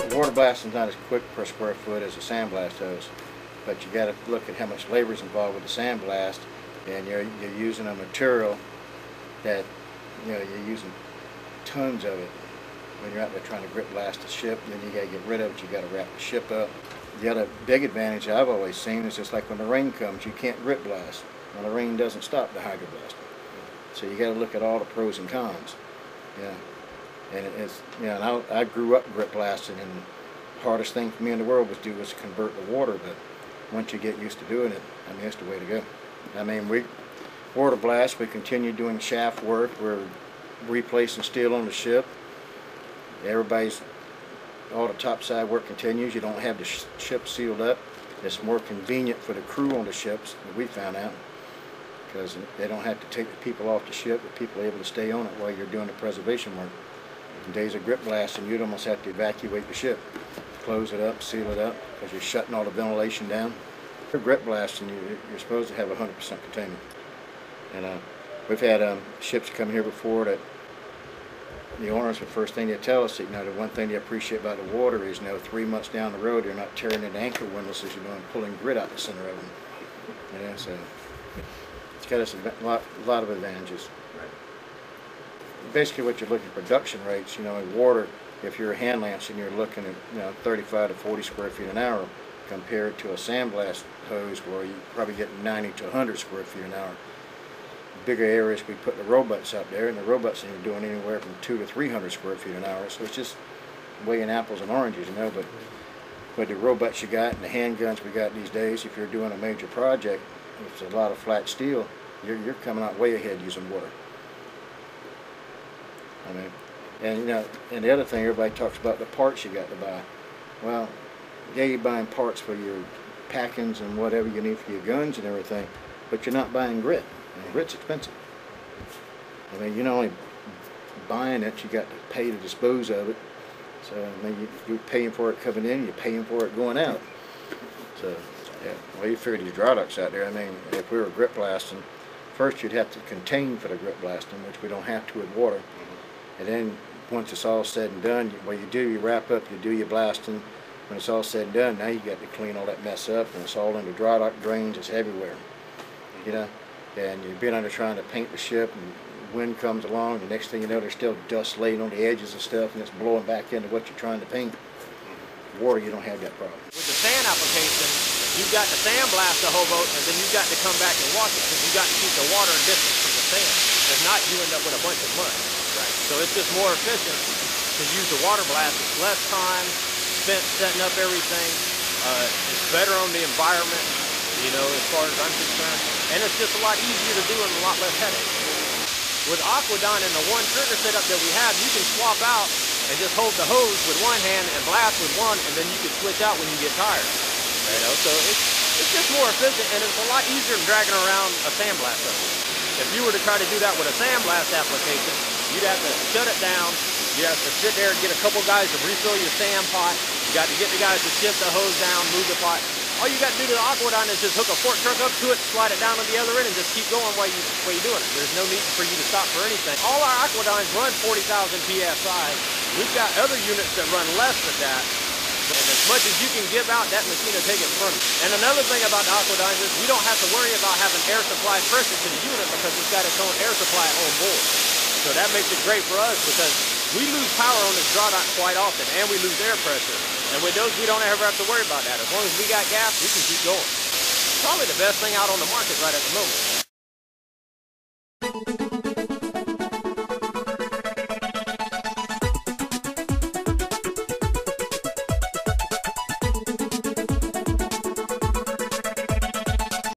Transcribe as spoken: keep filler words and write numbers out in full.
The water blasting is not as quick per square foot as a sandblast hose, but you got to look at how much labor is involved with the sandblast, and you're, you're using a material that, you know, you're using tons of it. When you're out there trying to grip blast the ship, then you got to get rid of it, you got to wrap the ship up. The other big advantage I've always seen is just like when the rain comes, you can't grip blast. When the rain doesn't stop the hydro blasting. So you got to look at all the pros and cons. Yeah, and it's, you know, and I, I grew up grip blasting, and the hardest thing for me in the world was to do was convert the water, but once you get used to doing it, I mean, that's the way to go. I mean, we water blast, we continue doing shaft work, we're replacing steel on the ship. Everybody's, all the topside work continues. You don't have the sh ship sealed up. It's more convenient for the crew on the ships, that we found out, because they don't have to take the people off the ship. The people are able to stay on it while you're doing the preservation work. In days of grip blasting, you'd almost have to evacuate the ship, close it up, seal it up, because you're shutting all the ventilation down. For grip blasting, you're supposed to have one hundred percent containment. And uh, we've had um, ships come here before that the owners, the first thing they tell us, you know, the one thing they appreciate about the water is, you know, three months down the road, you're not tearing an anchor windlass as you're doing, pulling grit out the center of them. You know, so it's got us a lot, a lot of advantages. Right. Basically, what you're looking at production rates, you know, in water, if you're a hand lance and you're looking at, you know, thirty-five to forty square feet an hour, compared to a sandblast hose where you probably get ninety to one hundred square feet an hour. Bigger areas, we put the robots up there, and the robots are doing anywhere from two to three hundred square feet an hour. So it's just weighing apples and oranges, you know. But with the robots you got and the handguns we got these days, if you're doing a major project, it's a lot of flat steel. You're you're coming out way ahead using water. I mean, and you know, and the other thing everybody talks about, the parts you got to buy. Well, yeah, you're buying parts for your packings and whatever you need for your guns and everything, but you're not buying grit. And grit's expensive. I mean, you're not only buying it, you got to pay to dispose of it. So I mean, you, you're paying for it coming in, you're paying for it going out. So yeah, well, you figure these dry docks out there. I mean, if we were grip blasting, first you'd have to contain for the grip blasting, which we don't have to with water. And then once it's all said and done, what you do, you wrap up, you do your blasting. When it's all said and done, now you got to clean all that mess up, and it's all in the dry dock drains. It's everywhere, you know. And you've been under trying to paint the ship, and wind comes along. The next thing you know, there's still dust laid on the edges and stuff, and it's blowing back into what you're trying to paint. Water, you don't have that problem. With the sand application, you've got to sandblast the whole boat, and then you've got to come back and wash it, because you've got to keep the water and distance from the sand. If not, you end up with a bunch of mud. Right. So it's just more efficient to use the water blast. It's less time spent setting up everything. Uh, it's better on the environment, you know, as far as I'm concerned. And it's just a lot easier to do and a lot less headache. With Aqua-Dyne and the one trigger setup that we have, you can swap out and just hold the hose with one hand and blast with one, and then you can switch out when you get tired. You know, so it's, it's just more efficient, and it's a lot easier than dragging around a sandblast up here. If you were to try to do that with a sandblast application, you'd have to shut it down, you'd have to sit there and get a couple guys to refill your sand pot, you got to get the guys to shift the hose down, move the pot. All you got to do to the Aqua-Dyne is just hook a fork truck up to it, slide it down on the other end, and just keep going while, you, while you're doing it. There's no need for you to stop for anything. All our Aqua-Dynes run forty thousand P S I. We've got other units that run less than that. And as much as you can give out, that machine will take it from you. And another thing about the Aqua-Dynes is we don't have to worry about having air supply pressure to the unit, because it's got its own air supply on board. So that makes it great for us, because we lose power on this drawdock quite often, and we lose air pressure. And with those, we don't ever have to worry about that. As long as we got gas, we can keep going. It's probably the best thing out on the market right at the moment.